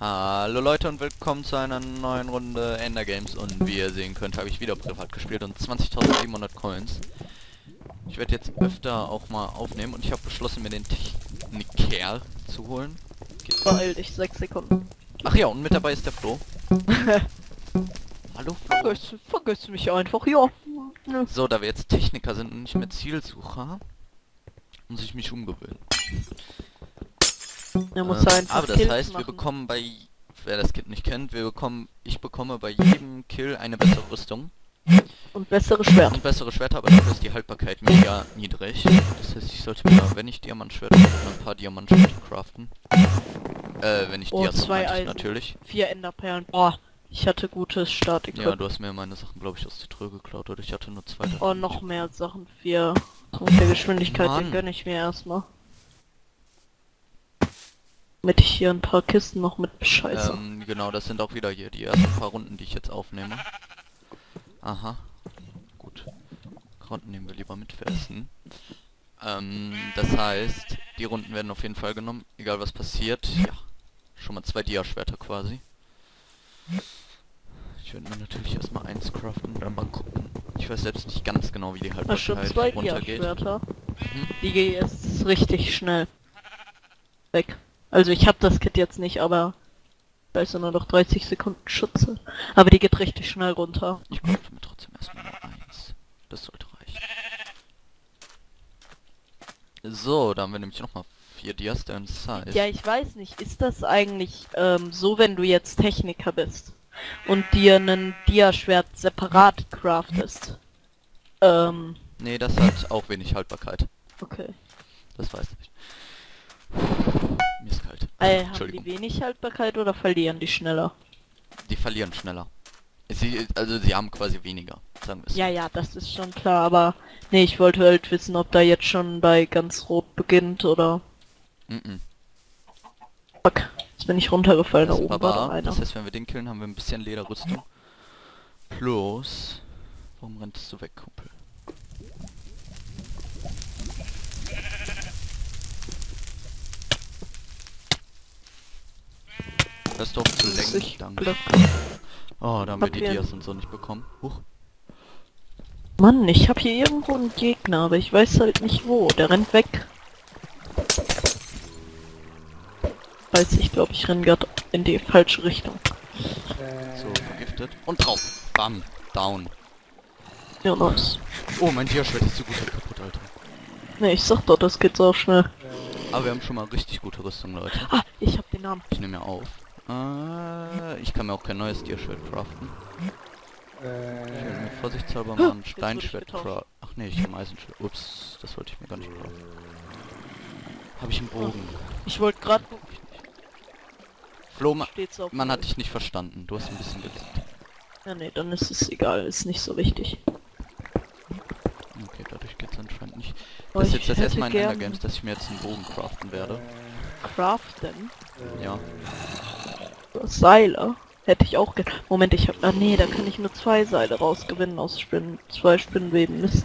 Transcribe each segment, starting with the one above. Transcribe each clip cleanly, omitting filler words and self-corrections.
Hallo Leute und willkommen zu einer neuen Runde Ender Games, und wie ihr sehen könnt, habe ich wieder privat gespielt und 20.700 Coins. Ich werde jetzt öfter auch mal aufnehmen und ich habe beschlossen, mir den Techniker zu holen. Beeil dich, 6 Sekunden. Ach ja, und mit dabei ist der Flo. Hallo Flo. Vergiss mich einfach, ja. So, da wir jetzt Techniker sind und nicht mehr Zielsucher, muss ich mich umgewöhnen. Aber das Kills heißt, wir bekommen bei... Wer das Kind nicht kennt, ich bekomme bei jedem Kill eine bessere Rüstung. Und bessere Schwerter. Und bessere Schwerter, aber dafür ist die Haltbarkeit mega niedrig. Das heißt, ich sollte mir, wenn ich Diamantschwerter habe, ein paar Diamantschwerter craften. Wenn ich Diamantschwerter natürlich. 4 Enderperlen. Boah, ich hatte gutes Start-Equip. Ja, du hast mir meine Sachen, glaube ich, aus der Truhe geklaut, oder ich hatte nur 2. Oh, noch mehr Sachen. 4. So viel Geschwindigkeit, den gönne ich mir erstmal. Damit ich hier ein paar Kisten noch mit bescheiße. Genau, das sind auch wieder hier die ersten paar Runden, die ich jetzt aufnehme. Aha. Gut. Karten nehmen wir lieber mit für Essen. Das heißt, die Runden werden auf jeden Fall genommen, egal was passiert. Ja. Schon mal 2 Diaschwerter quasi. Ich würde mir natürlich erstmal eins craften und dann mal gucken. Ich weiß selbst nicht ganz genau, wie die Haltbarkeit runtergeht. Die geht jetzt richtig schnell weg. Also ich habe das Kit jetzt nicht, aber da ist nur noch 30 Sekunden Schütze. Aber die geht richtig schnell runter. Ich kaufe mir trotzdem erstmal nur 1. Das sollte reichen. So, da haben wir nämlich nochmal 4 Dias der Size. Ja, ich weiß nicht, ist das eigentlich so, wenn du jetzt Techniker bist und dir einen Diaschwert separat craftest? Nee, das hat auch wenig Haltbarkeit. Okay. Das weiß ich. Mir ist kalt. Haben die wenig Haltbarkeit oder verlieren die schneller? Die verlieren schneller. Also sie haben quasi weniger, sagen wir es. Ja, ja, das ist schon klar, aber... Nee, ich wollte halt wissen, ob da jetzt schon bei ganz rot beginnt, oder... Fuck, jetzt bin ich runtergefallen, da oben war einer. Das heißt, wenn wir den killen, haben wir ein bisschen Lederrüstung. Plus... Warum rennst du weg, Kumpel? Das ist doch zu lenken, danke. Oh, da haben wir die Dias und so nicht bekommen. Huch. Mann, ich habe hier irgendwo einen Gegner, aber ich weiß halt nicht wo. Der rennt weg. Weiß ich, glaube ich, renne gerade in die falsche Richtung. So, vergiftet. Und drauf. Bam. Down. Ja, nice. Oh, mein Diaschwert ist so gut kaputt, Alter. Ne, ich sag doch, das geht so schnell. Aber wir haben schon mal richtig gute Rüstung, Leute. Ah, ich hab den Namen. Ich nehme ja auf. Ich kann mir auch kein neues Tierschild craften. Ich will mir vorsichtshalber mal ein Steinschwert craften. Ach nee, ich habe Eisenschild. Ups, das wollte ich mir gar nicht craften. Habe ich einen Bogen? Ich wollte gerade... Flo, man hat dich nicht verstanden. Du hast ein bisschen gelickt. Ja nee, dann ist es egal. Ist nicht so wichtig. Okay, dadurch geht's anscheinend nicht. Das ist jetzt das erste Mal in Ender Games, dass ich mir jetzt einen Bogen craften werde. Craften? Ja. Seile? Hätte ich auch Moment, ich hab... Ah nee, da kann ich nur 2 Seile rausgewinnen aus Spinnen. 2 Spinnenweben, Mist.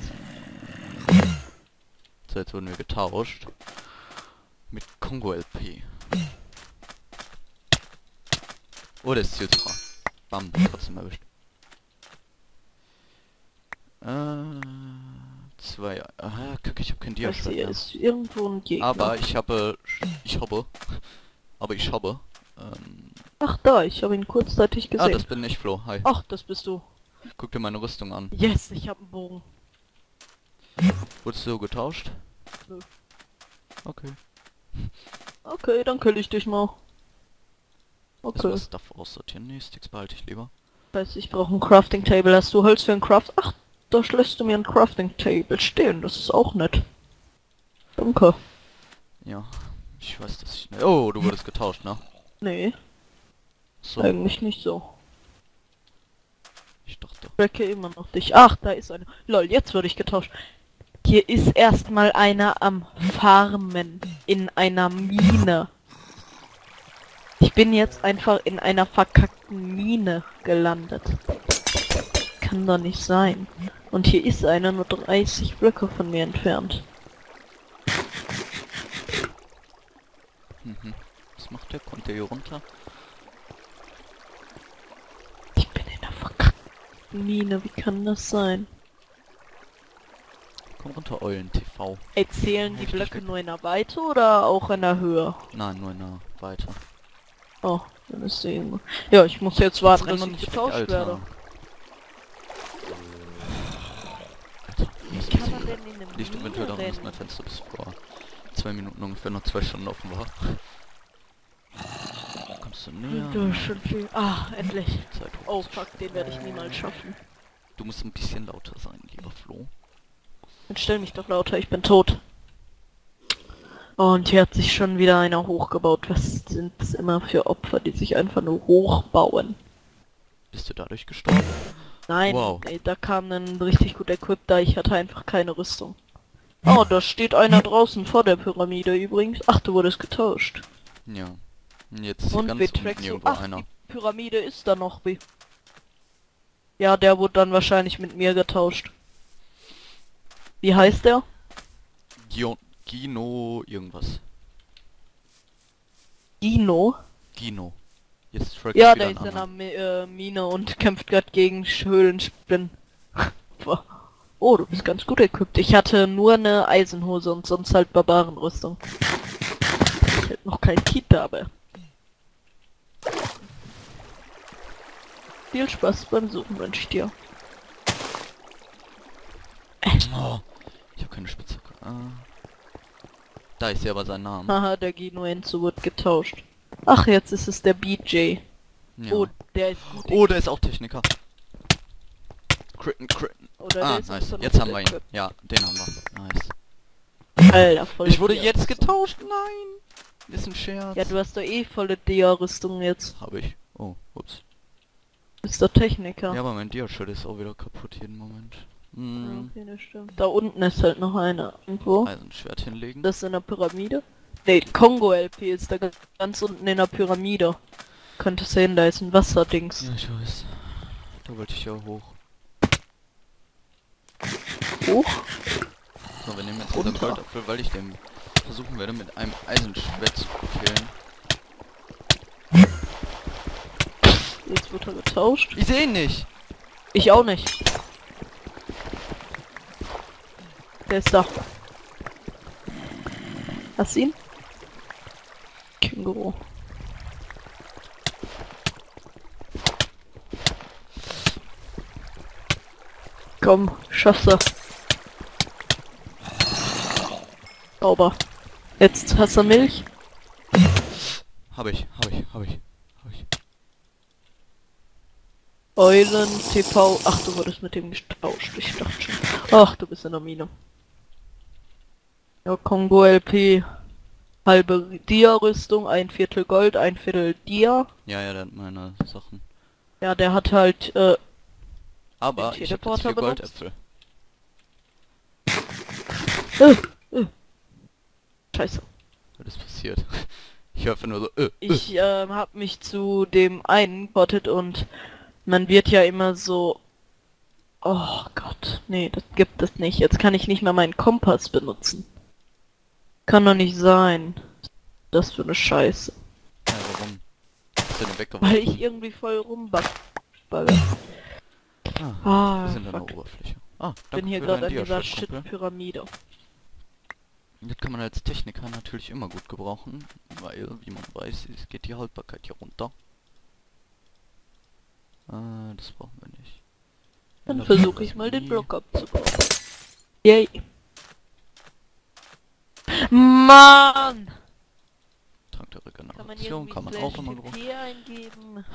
So, jetzt wurden wir getauscht. Mit Kongo LP. Oh, der ist Zielsucher. Bam, trotzdem erwischt. 2. Ah, kacke, ich hab kein Diaschwert mehr. Ist irgendwo ein Gegner. Aber ich habe... Ich habe... Ach da, ich habe ihn kurzzeitig gesehen. Ah, das bin ich, Flo. Hi. Ach, das bist du. Guck dir meine Rüstung an. Yes, ich habe einen Bogen. Wurdest du getauscht? Nö. Okay. Okay, dann kill ich dich mal. Okay. Erstmal Stuff aussortieren. Nee, Sticks behalte ich lieber. Weiß, ich brauche ein Crafting Table. Hast du Holz für ein Craft? Ach, da lässt du mir ein Crafting Table stehen. Das ist auch nett. Danke. Ja, ich weiß, dass ich... Oh, du wurdest getauscht, ne? Nee. So. Eigentlich nicht so. Ich dachte... Tracke immer noch dich. Ach, da ist einer. Lol, jetzt würde ich getauscht. Hier ist erstmal einer am Farmen. In einer Mine. Ich bin jetzt einfach in einer verkackten Mine gelandet. Kann doch nicht sein. Und hier ist einer nur 30 Blöcke von mir entfernt. Was macht der? Kommt der hier runter? Ich bin in der verkackten Mine, wie kann das sein? Komm runter, Eulen TV. Erzählen die Blöcke nur in der Weite oder auch in der Höhe? Nein, nur in der Weite. Oh, dann ist der Junge. Ja, ich muss jetzt warten, dass ich getauscht werde. Wie kann man denn in einem Licht eventuell daran, dass mein Fenster bis vor 2 Minuten ungefähr noch 2 Stunden offen war. Kommst du näher? Ah, endlich. Oh fuck, den werde ich niemals schaffen. Du musst ein bisschen lauter sein, lieber Flo. Dann stell mich doch lauter, ich bin tot. Und hier hat sich schon wieder einer hochgebaut. Was sind es immer für Opfer, die sich einfach nur hochbauen? Bist du dadurch gestorben? Nein, wow. Ey, da kam ein richtig gut equipped, ich hatte einfach keine Rüstung. Oh, da steht einer draußen vor der Pyramide übrigens. Ach, du wurdest getauscht. Ja. Jetzt ist ganz unten einer. Die Pyramide ist da noch wie. Ja, der wurde dann wahrscheinlich mit mir getauscht. Wie heißt der? Gino irgendwas. Gino? Gino. Jetzt ja, der ist in einer Mine und kämpft gerade gegen Höhlenspinnen. Oh, du bist ganz gut equipped. Ich hatte nur eine Eisenhose und sonst halt Barbarenrüstung. Ich hätte noch kein Kit dabei. Viel Spaß beim Suchen, wünsche ich dir. Oh, ich habe keine Spitzhacke. Ah. Da ist ja aber sein Name. Haha, der Genoenzo wird getauscht. Ach, jetzt ist es der BJ. Ja. Oh, der ist gut. Oh, der ist auch Techniker. Critten, critten. Oder ah, nice. Jetzt haben wir ihn. Equipped. Ja, den haben wir. Nice. Alter, voll. Ich wurde jetzt getauscht. Nein. Ist ein Scherz. Ja, du hast doch eh volle Dia-Rüstung jetzt. Habe ich. Oh, ups. Bist doch Techniker. Ja, aber mein Dia-Schild ist auch wieder kaputt jeden Moment. Hm. Okay, das stimmt. Da unten ist halt noch einer. Irgendwo. Eisenschwert hinlegen. Das ist in der Pyramide. Nee, Kongo LP ist da ganz unten in der Pyramide. Könnte sehen, da ist ein Wasserdings. Ja, ich weiß. Da wollte ich ja hoch. Hoch? So, wir nehmen jetzt unseren Goldapfel, weil ich den versuchen werde mit einem Eisenschwert zu killen. Jetzt wird er getauscht. Ich sehe ihn nicht. Ich auch nicht. Der ist da. Hast du ihn? Känguru. Komm, schaffst du. Sauber. Jetzt hast du Milch? Hab ich. Eulen TV. Ach, du wurdest mit dem getauscht. Ich dachte schon. Ach, du bist in der Mine. Ja, Kongo LP. Halbe Dia-Rüstung, 1/4 Gold, 1/4 Dia. Ja, der hat meine Sachen. Ja, der hat halt, aber ich hab jetzt 4 Goldäpfel. Scheiße. Was ist passiert? Ich hoffe nur so, Ich hab mich zu dem einen geportet und man wird ja immer so... Oh Gott, nee, das gibt es nicht. Jetzt kann ich nicht mehr meinen Kompass benutzen. Kann doch nicht sein. Das für eine Scheiße. Ja, warum? Hast du den weggeworfen? Weil ich irgendwie voll rumbagge. Wir sind an der Oberfläche. Ah, ich bin hier gerade an dieser Shit-Pyramide. Das kann man als Techniker natürlich immer gut gebrauchen, weil, wie man weiß, es geht die Haltbarkeit hier runter. Das brauchen wir nicht. Dann versuche ich mal den Block abzubauen. Yay. Mann! Trank der Regeneration kann man auch immer noch. Eingeben. Wir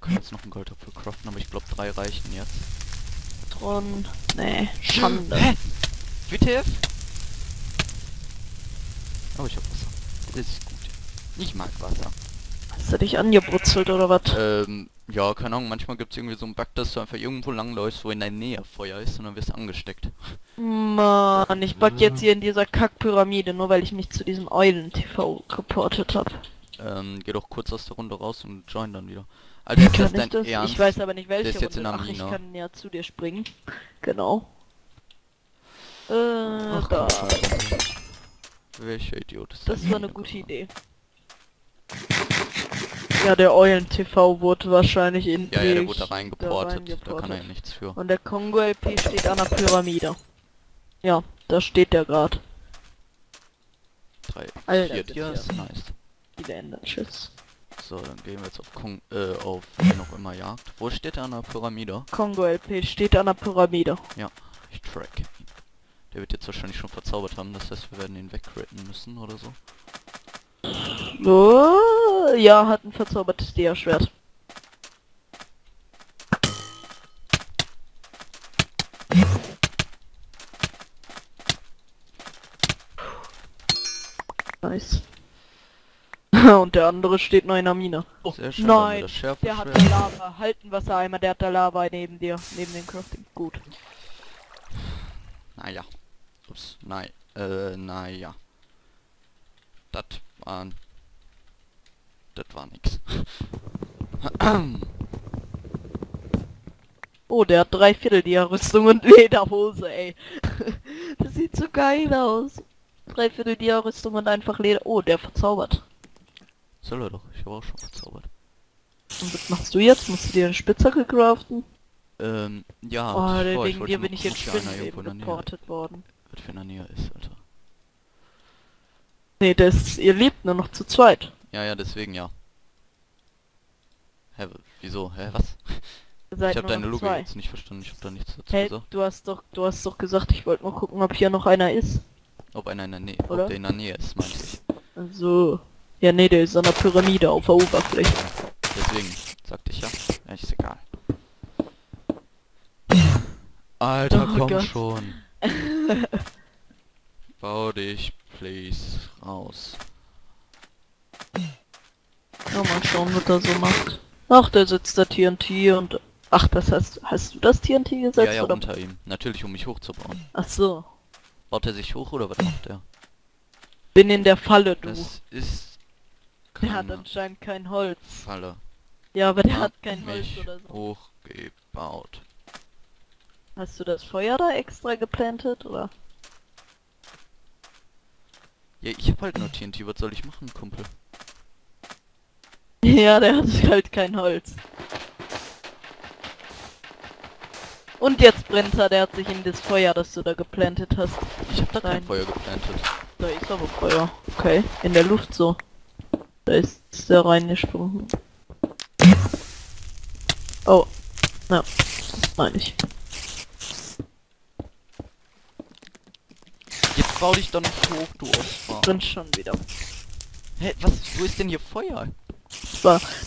können jetzt noch einen Goldapfel craften, aber ich glaube 3 reichen jetzt. Tron. Nee, Schande. Hä? WTF? Oh, ich hab Wasser. Das ist gut. Ich mag Wasser. Hast du dich angebrutzelt oder was? Ja, keine Ahnung, manchmal gibt's irgendwie so einen Bug, dass du einfach irgendwo langläufst, wo in der Nähe Feuer ist und dann wirst du angesteckt. Mann, ich bug jetzt hier in dieser Kackpyramide, nur weil ich mich zu diesem Eulen-TV geportet hab. Geh doch kurz aus der Runde raus und join dann wieder. Also, ist das dein Ernst? Ich weiß aber nicht, welche Runde. Ach, ich kann näher zu dir springen. Genau. Ach, da. Welcher Idiot ist das? Das war eine gute Idee. Ja, der Eulen TV wurde wahrscheinlich in ja, der wurde reingeportet, da kann er nichts für. Und der Kongo LP steht an der Pyramide. Ja, da steht der gerade. 3, 4 Dias, nice. Wieder ändern, tschüss. So, dann gehen wir jetzt auf auf noch immer Jagd. Wo steht er an der Pyramide? Kongo LP steht an der Pyramide. Ja, ich track. Der wird jetzt wahrscheinlich schon verzaubert haben, das heißt, wir werden ihn wegritten müssen oder so. Oh, ja, hat ein verzaubertes Dia-Schwert. Nice. Und der andere steht noch in der Mine. Oh, sehr schön, nein, der hat der Lava. Halt den Wassereimer, der hat der Lava neben dir, neben dem Crafting. Gut. Naja. Ups, nein. Naja. Das war nix. Oh, der hat 3/4 die Rüstung und Lederhose, ey. Das sieht so geil aus. 3/4 die Rüstung und einfach Leder. Oh, der verzaubert. Soll er doch, ich habe auch schon verzaubert. Und was machst du jetzt? Musst du dir eine Spitzhacke craften? Ja. Oh, wegen dir bin ich jetzt schon reportet worden. Was für eine Nähe ist, Alter. Nee, ihr lebt nur noch zu zweit. Ja, ja, deswegen ja. Hä, wieso? Hä, was? Ich hab deine Logik jetzt nicht verstanden, ich hab da nichts dazu gesagt. Du hast doch gesagt, ich wollte mal gucken, ob hier noch einer ist. Ob einer in der Nähe, oder? Ob der in der Nähe ist, meinte ich. Also, ja nee, der ist an der Pyramide auf der Oberfläche. Deswegen, sagte ich ja. Ja, ist egal. Alter, oh, komm Gott. Schon. Bau dich. Please, raus. Ja, mal schauen, was er so macht. Ach, der setzt da TNT und... Ach, das heißt... Hast du das TNT gesetzt? Ja, ja, oder? Unter ihm. Natürlich, um mich hochzubauen. Ach so. Baut er sich hoch oder was macht er? Bin in der Falle, du. Das ist... Der hat anscheinend kein Holz. Falle. Ja, aber der hat kein Holz oder so. Hochgebaut. Hast du das Feuer da extra geplantet, oder? Ja, ich hab halt nur TNT, was soll ich machen, Kumpel? Ja, der hat halt kein Holz. Und jetzt brennt er, der hat sich in das Feuer, das du da geplantet hast. Ich hab da kein Feuer geplantet. Da ist aber Feuer. Okay, in der Luft so. Da ist der reingesprungen. Oh. Na, das meine ich. Bau dich doch nicht hoch, du Ostfahrer. Drin schon wieder. Hä, was? Wo ist denn hier Feuer?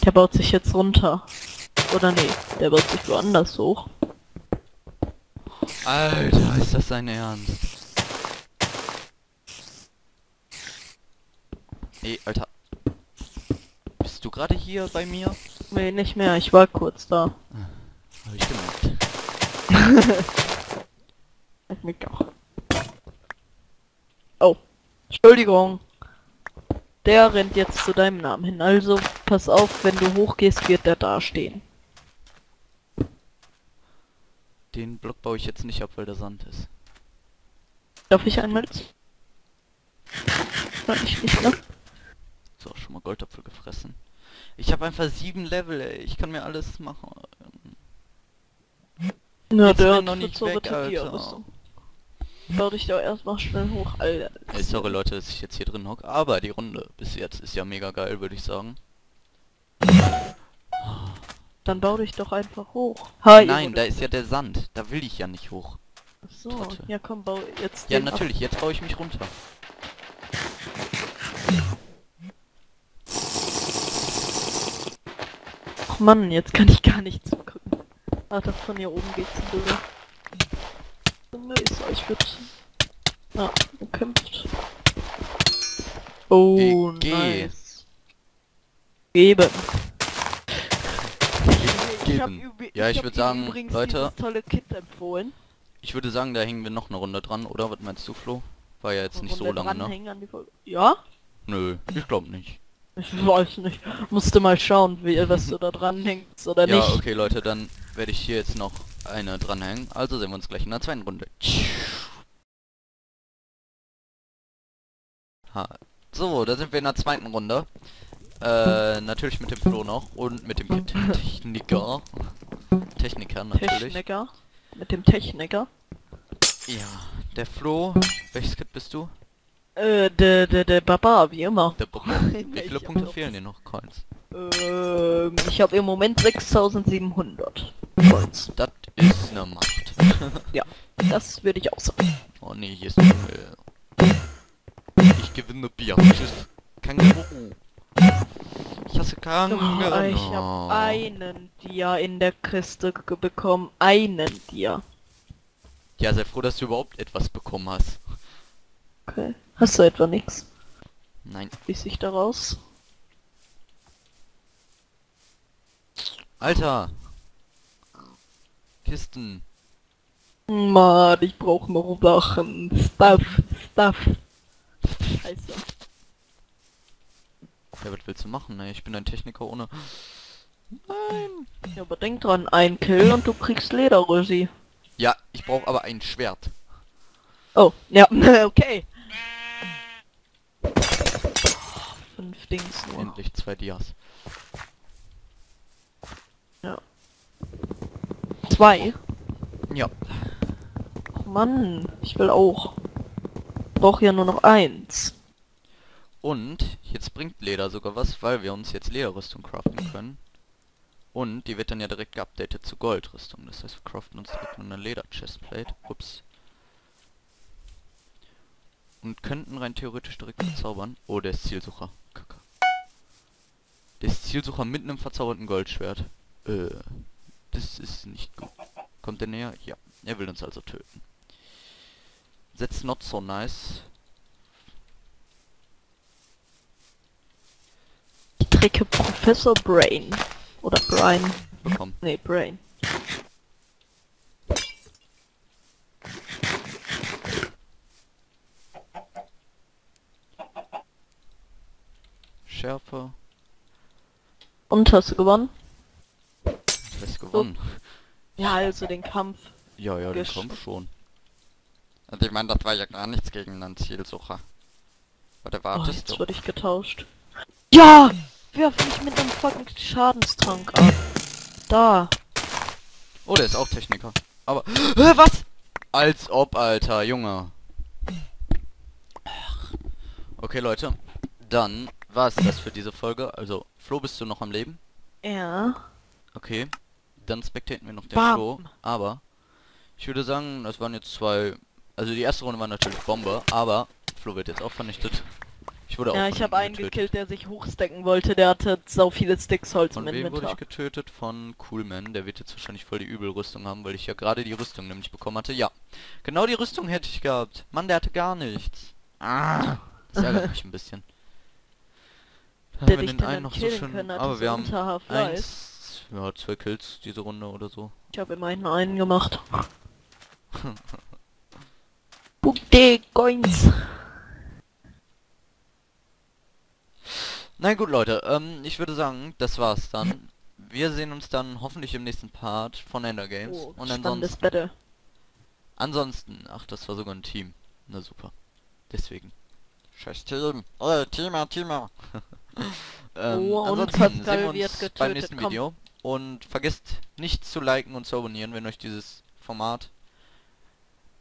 Der baut sich jetzt runter. Oder nee, der baut sich woanders hoch. Alter, ist das dein Ernst? Ey, Alter. Bist du gerade hier bei mir? Nee, nicht mehr. Ich war kurz da. Hab ich gemerkt. Ich mich auch. Oh, Entschuldigung. Der rennt jetzt zu deinem Namen hin. Also, pass auf, wenn du hochgehst, wird der da stehen. Den Block baue ich jetzt nicht ab, weil der Sand ist. Darf ich einmal? Soll ich nicht, ne? So, schon mal Goldapfel gefressen. Ich habe einfach 7 Level, ey. Ich kann mir alles machen. Na, der hat noch nicht weg, Alter. Bau dich doch erstmal schnell hoch, Alter. Hey, sorry Leute, dass ich jetzt hier drin hocke, aber die Runde bis jetzt ist ja mega geil, würde ich sagen. Dann bau dich doch einfach hoch. Hi, nein, da ist ja der Sand, da will ich ja nicht hoch. Ach so, Trotte. Ja komm, bau jetzt. Ja natürlich, jetzt baue ich mich runter. Ach Mann, jetzt kann ich gar nicht zugucken. Ach, das von hier oben geht's durch. Ist euch gut. Ah, gekämpft. Oh, nice. Geben. Geben. Ja, ich würde sagen, Leute, tolle Kit empfohlen. Ich würde sagen, da hängen wir noch eine Runde dran, oder? Was meinst du, Flo? War ja jetzt nicht so lange, ne? Ja? Nö, ich glaube nicht. Ich weiß nicht. Musste mal schauen, was du da dran hängst oder nicht. Ja, okay, Leute, dann werde ich hier jetzt noch eine dranhängen. Also sehen wir uns gleich in der zweiten Runde. So, da sind wir in der zweiten Runde. Natürlich mit dem Flo noch und mit dem Techniker. Techniker natürlich. Techniker. Mit dem Techniker. Ja, der Flo. Welches Kit bist du? Der Baba, wie immer. Der Baba. Wie viele Punkte fehlen dir noch, Coins? Ich habe im Moment 6700 Coins. Das ist eine Macht. Ja, das würde ich auch sagen. Oh ne, hier ist der Müll. Ich gewinne Bier. Känguru. Ich hasse Känguru. Oh, ich habe einen Dia in der Kiste bekommen. Einen Dia. Ja, sei froh, dass du überhaupt etwas bekommen hast. Okay. Hast du etwa nichts? Nein. Wie sich daraus? Alter! Kisten! Mann, ich brauche noch Sachen. Stuff. Scheiße. Ja, was willst du machen? Ne? Ich bin ein Techniker ohne... Nein! Ja, aber denk dran, ein Kill und du kriegst Leder, Rosi. Ja, ich brauche aber ein Schwert. Oh, ja, okay. 5 Dings nur. Endlich 2 Dias. Ja. 2? Ja. Ach Mann, ich will auch. Ich brauche ja nur noch 1. Und jetzt bringt Leder sogar was, weil wir uns jetzt Lederrüstung craften können. Und die wird dann ja direkt geupdatet zu Goldrüstung. Das heißt, wir craften uns direkt eine Leder-Chestplate. Ups. Und könnten rein theoretisch direkt verzaubern. Oh, der ist Zielsucher. Kacke. Der ist Zielsucher mit einem verzauberten Goldschwert. Das ist nicht gut. Kommt er näher? Ja. Er will uns also töten. That's not so nice. Ich träge Professor Brain. Oder Brain. Bekommen. Nee, Brain. Schärfe. Und hast du gewonnen? Ich weiß gewonnen. So. Ja, also den Kampf. Ja, den Kampf schon. Also ich meine, das war ja gar nichts gegen einen Zielsucher. Warte, wartest du? Jetzt wurde ich getauscht. Ja! Wirf mich mit dem fucking Schadenstrank ab. Da. Oh, der ist auch Techniker. Aber... was? Als ob, Alter, Junge. Okay, Leute. Dann... war's das für diese Folge. Also, Flo, bist du noch am Leben? Ja. Okay, dann spectaten wir noch den Flo. Aber ich würde sagen, das waren jetzt 2... Also die erste Runde war natürlich Bombe, aber Flo wird jetzt auch vernichtet. Ich wurde auch vernichtet. Ja, ich habe einen gekillt, der sich hochstecken wollte. Der hatte so viele Sticks Holz im Inventar. Von wem wurde ich getötet? Von Coolman. Der wird jetzt wahrscheinlich voll die Übelrüstung haben, weil ich ja gerade die Rüstung nämlich bekommen hatte. Ja, genau die Rüstung hätte ich gehabt. Mann, der hatte gar nichts. Ah, das ärgert mich ein bisschen. Der haben wir den einen noch so schön können, aber wir haben 2 Kills diese Runde oder so. Ich habe immerhin einen gemacht. Punkte, Coins. Na gut, Leute, ich würde sagen, das war's dann. Wir sehen uns dann hoffentlich im nächsten Part von Ender Games. Oh, und ansonsten, ach, das war sogar ein Team. Na super. Deswegen. Scheiß Team. Oh, Teamer. Ansonsten sehen wir uns beim nächsten Video. Und vergesst nicht zu liken und zu abonnieren, wenn euch dieses Format,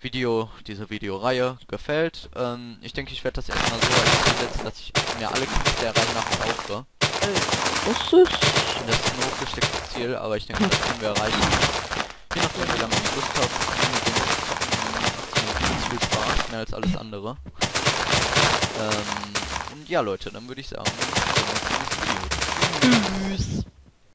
diese Videoreihe gefällt. Ich denke, ich werde das erstmal so einsetzen, dass ich mir alle Kiste der Reihe nach aufhöre. Das ist ein hochgestecktes Ziel, aber ich denke, das können wir erreichen. Je nachdem, wie lange ich Lust habe, viel Spaß, mehr als alles andere. Und ja, Leute, dann würde ich sagen, tschüss.